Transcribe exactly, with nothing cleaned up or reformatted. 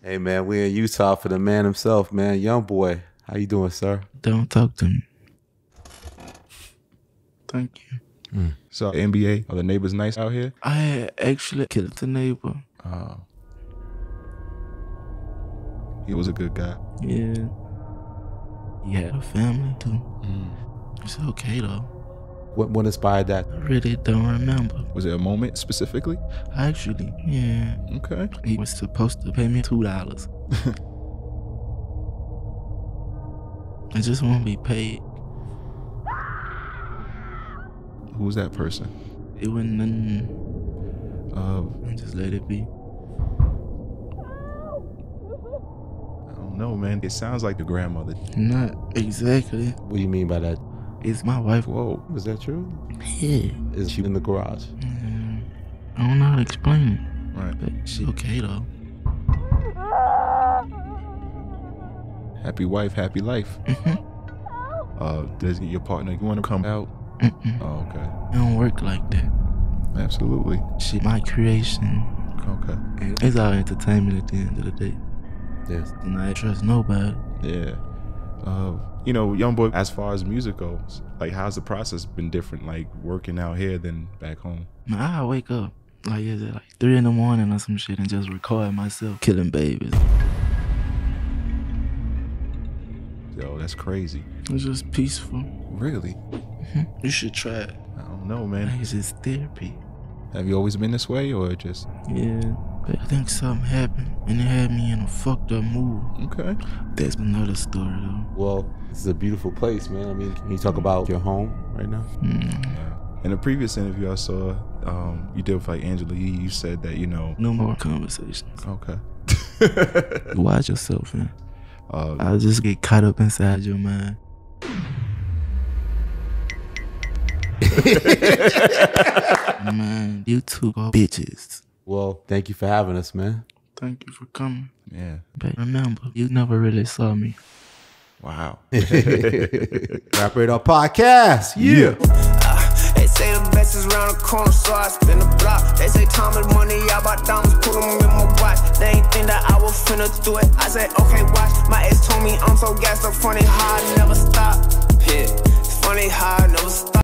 Hey, man, we're in Utah for the man himself, man. Young boy, how you doing, sir? Don't talk to me. Thank you. Mm. So, N B A, are the neighbors nice out here? I actually killed the neighbor. Oh. He was a good guy. Yeah. He had a family, too. Mm. It's okay, though. What, what inspired that? I really don't remember. Was there a moment specifically? Actually, yeah. Okay. He was supposed to pay me two dollars. I just want to be paid. Who was that person? It wasn't nothing. Uh, I just let it be. I don't know, man. It sounds like the grandmother. Not exactly. What do you mean by that? It's my wife. Whoa, is that true? Yeah. Is she in the garage? Mm, I don't know how to explain it. Right. But she okay, though. Happy wife, happy life. Mm-hmm. Uh, does your partner, you want to come out? Mm-mm. Oh, okay. It don't work like that. Absolutely. She my creation. Okay. And it's our entertainment at the end of the day. Yes. And I trust nobody. Yeah. Uh, you know, young boy, as far as music goes, like, how's the process been different, like, working out here than back home? I wake up, like, is it like three in the morning or some shit and just record myself killing babies. Yo, that's crazy. It's just peaceful. Really? Mm-hmm. You should try it. I don't know, man. Like, it's just therapy. Have you always been this way, or just? Yeah. I think something happened, and it had me in a fucked up mood. Okay. That's another story, though. Well, this is a beautiful place, man. I mean, can you talk about your home right now? Mm. In a previous interview I saw, um, you did with, like, Angela Yee, you said that, you know... No more conversations. Okay. Watch yourself, man. Uh, I'll just get caught up inside your mind. Man, you two are bitches. Well, thank you for having us, man. Thank you for coming. Yeah. But remember, you never really saw me. Wow. Rap Radar Podcast. Yeah. Uh, they say the best is around the corner, so I spin the block. They say time is money, I bought diamonds, put them in my watch. They ain't think that I was finna do it. I said, okay, watch. My ex told me I'm so gassed up, funny how I never stop. Yeah. It's funny how I never stop.